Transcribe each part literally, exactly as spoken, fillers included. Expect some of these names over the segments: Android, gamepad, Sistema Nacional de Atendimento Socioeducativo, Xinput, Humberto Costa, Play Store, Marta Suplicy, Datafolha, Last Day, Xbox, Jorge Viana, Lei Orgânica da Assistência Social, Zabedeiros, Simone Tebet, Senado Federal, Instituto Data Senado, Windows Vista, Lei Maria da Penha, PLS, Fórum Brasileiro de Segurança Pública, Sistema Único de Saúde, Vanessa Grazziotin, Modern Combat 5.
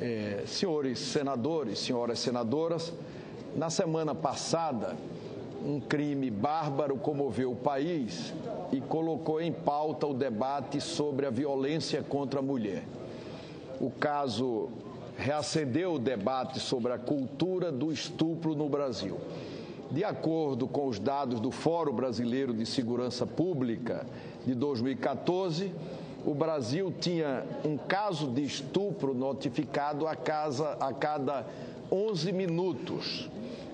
eh, senhores senadores, senhoras senadoras, na semana passada, um crime bárbaro comoveu o país e colocou em pauta o debate sobre a violência contra a mulher. O caso reacendeu o debate sobre a cultura do estupro no Brasil. De acordo com os dados do Fórum Brasileiro de Segurança Pública de dois mil e quatorze, o Brasil tinha um caso de estupro notificado a cada onze minutos.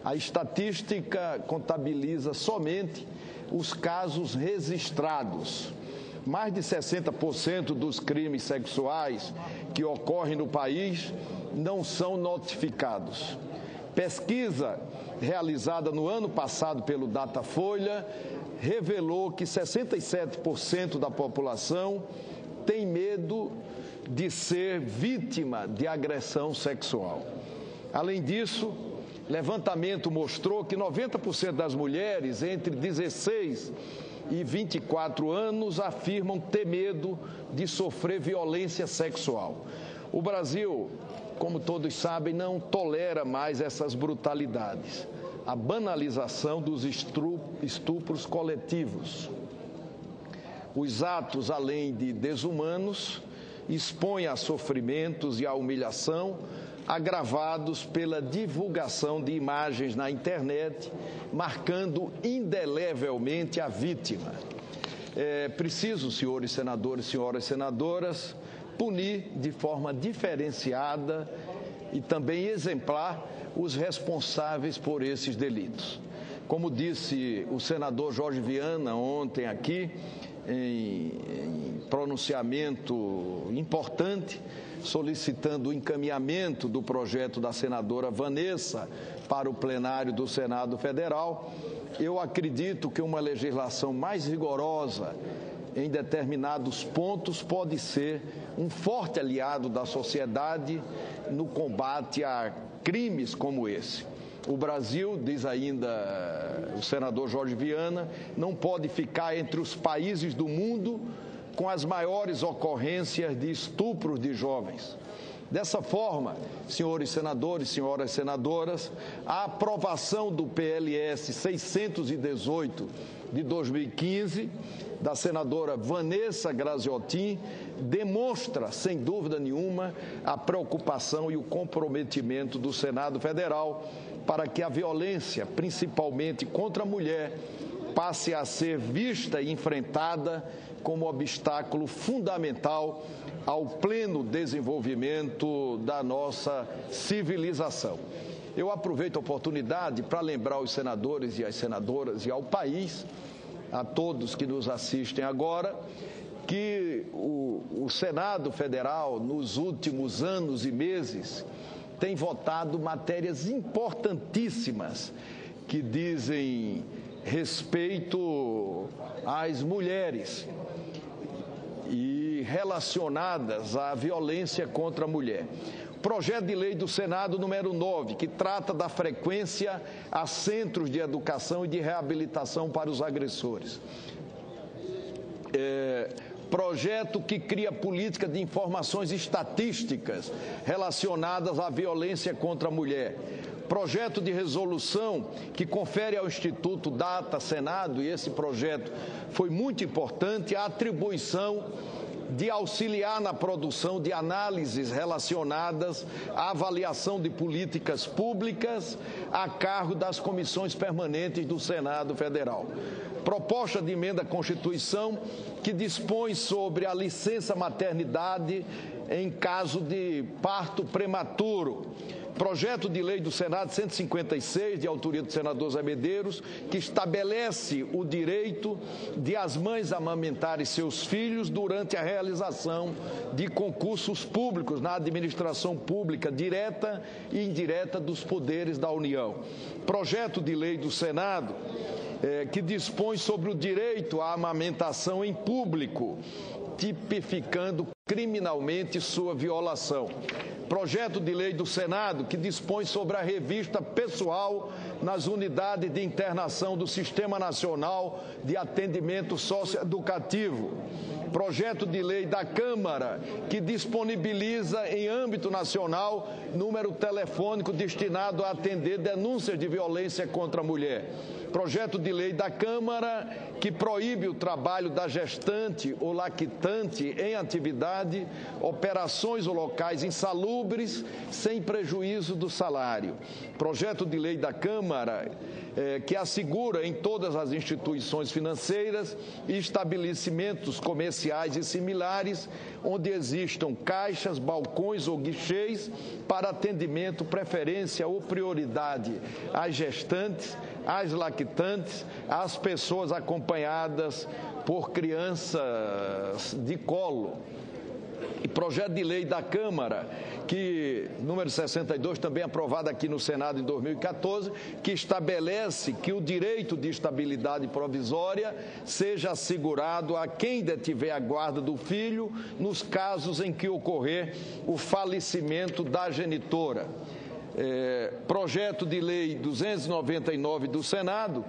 A estatística contabiliza somente os casos registrados. Mais de sessenta por cento dos crimes sexuais que ocorrem no país não são notificados. Pesquisa realizada no ano passado pelo Datafolha revelou que sessenta e sete por cento da população tem medo de ser vítima de agressão sexual. Além disso, levantamento mostrou que noventa por cento das mulheres entre dezesseis e vinte e quatro anos afirmam ter medo de sofrer violência sexual. O Brasil, como todos sabem, não tolera mais essas brutalidades. A banalização dos estupros coletivos. Os atos, além de desumanos, expõem a sofrimentos e a humilhação, agravados pela divulgação de imagens na internet, marcando indelevelmente a vítima. É preciso, senhores senadores, senhoras senadoras, punir de forma diferenciada e também exemplar os responsáveis por esses delitos. Como disse o senador Jorge Viana ontem aqui, em, em pronunciamento importante, solicitando o encaminhamento do projeto da senadora Vanessa para o plenário do Senado Federal, eu acredito que uma legislação mais rigorosa em determinados pontos pode ser um forte aliado da sociedade no combate a crimes como esse. O Brasil, diz ainda o senador Jorge Viana, não pode ficar entre os países do mundo com as maiores ocorrências de estupros de jovens. Dessa forma, senhores senadores, senhoras senadoras, a aprovação do P L S seiscentos e dezoito de dois mil e quinze, da senadora Vanessa Grazziotin, demonstra, sem dúvida nenhuma, a preocupação e o comprometimento do Senado Federal para que a violência, principalmente contra a mulher, passe a ser vista e enfrentada como obstáculo fundamental ao pleno desenvolvimento da nossa civilização. Eu aproveito a oportunidade para lembrar aos senadores e às senadoras e ao país, a todos que nos assistem agora, que o, o Senado Federal, nos últimos anos e meses, tem votado matérias importantíssimas que dizem respeito às mulheres e relacionadas à violência contra a mulher. Projeto de lei do Senado número nove, que trata da frequência a centros de educação e de reabilitação para os agressores. É, projeto que cria política de informações estatísticas relacionadas à violência contra a mulher. Projeto de resolução que confere ao Instituto Data Senado, e esse projeto foi muito importante, a atribuição de auxiliar na produção de análises relacionadas à avaliação de políticas públicas a cargo das comissões permanentes do Senado Federal. Proposta de emenda à Constituição que dispõe sobre a licença maternidade em caso de parto prematuro. Projeto de lei do Senado cento e cinquenta e seis, de autoria do senador Zabedeiros, que estabelece o direito de as mães amamentarem seus filhos durante a realização de concursos públicos na administração pública direta e indireta dos poderes da União. Projeto de lei do Senado eh, que dispõe sobre o direito à amamentação em público, tipificando criminalmente sua violação. Projeto de lei do Senado que dispõe sobre a revista pessoal nas unidades de internação do Sistema Nacional de Atendimento Socioeducativo. Projeto de lei da Câmara que disponibiliza em âmbito nacional número telefônico destinado a atender denúncias de violência contra a mulher. Projeto de lei da Câmara que proíbe o trabalho da gestante ou lactante em atividade, operações ou locais insalubres, sem prejuízo do salário. Projeto de lei da Câmara eh, que assegura em todas as instituições financeiras e estabelecimentos comerciais e similares, onde existam caixas, balcões ou guichês para atendimento, preferência ou prioridade às gestantes, às lactantes, as pessoas acompanhadas por crianças de colo. E projeto de lei da Câmara, que número sessenta e dois, também aprovado aqui no Senado em dois mil e quatorze, que estabelece que o direito de estabilidade provisória seja assegurado a quem detiver a guarda do filho nos casos em que ocorrer o falecimento da genitora. É, projeto de lei duzentos e noventa e nove do Senado,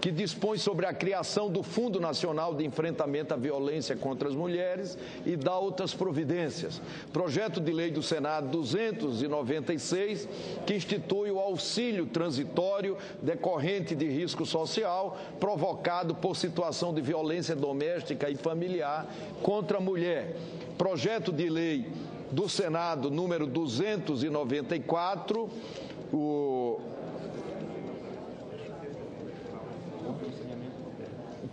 que dispõe sobre a criação do Fundo Nacional de Enfrentamento à Violência contra as Mulheres e dá outras providências. Projeto de lei do Senado duzentos e noventa e seis, que institui o auxílio transitório decorrente de risco social provocado por situação de violência doméstica e familiar contra a mulher. Projeto de lei do Senado número duzentos e noventa e quatro, o...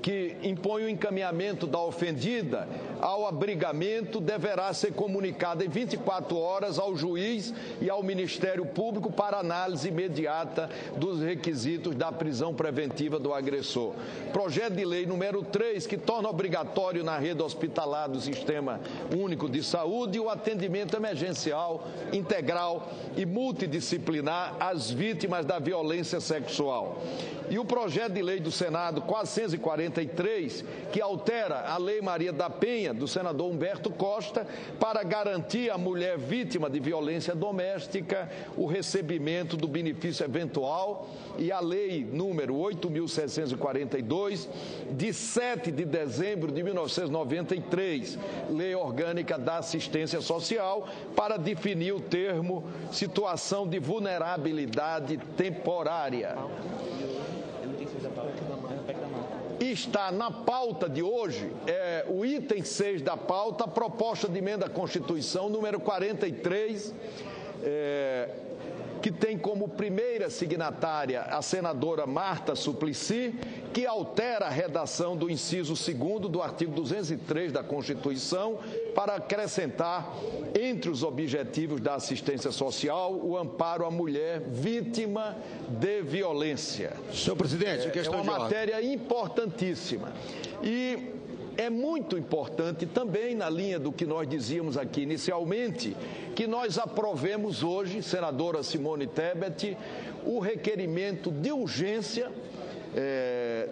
que impõe o encaminhamento da ofendida ao abrigamento, deverá ser comunicada em vinte e quatro horas ao juiz e ao Ministério Público para análise imediata dos requisitos da prisão preventiva do agressor. Projeto de lei número três, que torna obrigatório na rede hospitalar do Sistema Único de Saúde o atendimento emergencial, integral e multidisciplinar às vítimas da violência sexual. E o projeto de lei do Senado quatrocentos e quarenta e três, que altera a Lei Maria da Penha, do senador Humberto Costa, para garantir à mulher vítima de violência doméstica o recebimento do benefício eventual, e a Lei número oito mil seiscentos e quarenta e dois, de sete de dezembro de mil novecentos e noventa e três, Lei Orgânica da Assistência Social, para definir o termo situação de vulnerabilidade temporária. Está na pauta de hoje, é, o item seis da pauta, proposta de emenda à Constituição, número quarenta e três, é, que tem como primeira signatária a senadora Marta Suplicy, que altera a redação do inciso segundo do artigo duzentos e três da Constituição para acrescentar, entre os objetivos da assistência social, o amparo à mulher vítima de violência. Senhor presidente, é, questão é uma matéria importantíssima. E é muito importante também, na linha do que nós dizíamos aqui inicialmente, que nós aprovemos hoje, senadora Simone Tebet, o requerimento de urgência, é,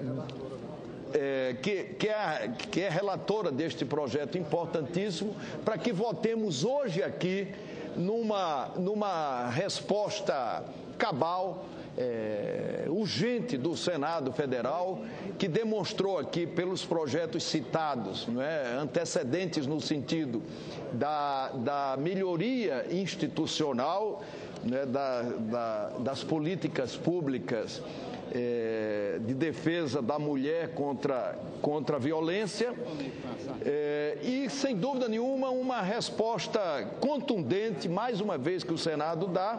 é, que, que, é, que é relatora deste projeto importantíssimo, para que votemos hoje aqui numa, numa resposta cabal, É, urgente do Senado Federal, que demonstrou aqui pelos projetos citados, não é, antecedentes no sentido da, da melhoria institucional, né, da, da, das políticas públicas é, de defesa da mulher contra, contra a violência, é, e sem dúvida nenhuma uma resposta contundente, mais uma vez, que o Senado dá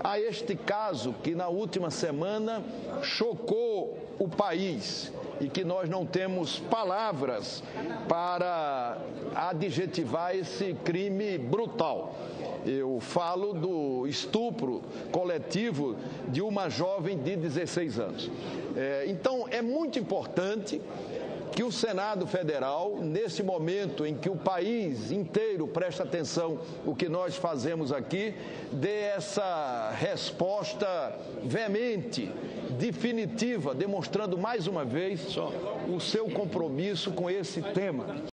a este caso que na última semana chocou o país e que nós não temos palavras para adjetivar esse crime brutal. Eu falo do estupro coletivo de uma jovem de dezesseis anos. É, então, é muito importante que o Senado Federal, nesse momento em que o país inteiro presta atenção no que nós fazemos aqui, dê essa resposta veemente, definitiva, demonstrando mais uma vez o seu compromisso com esse tema.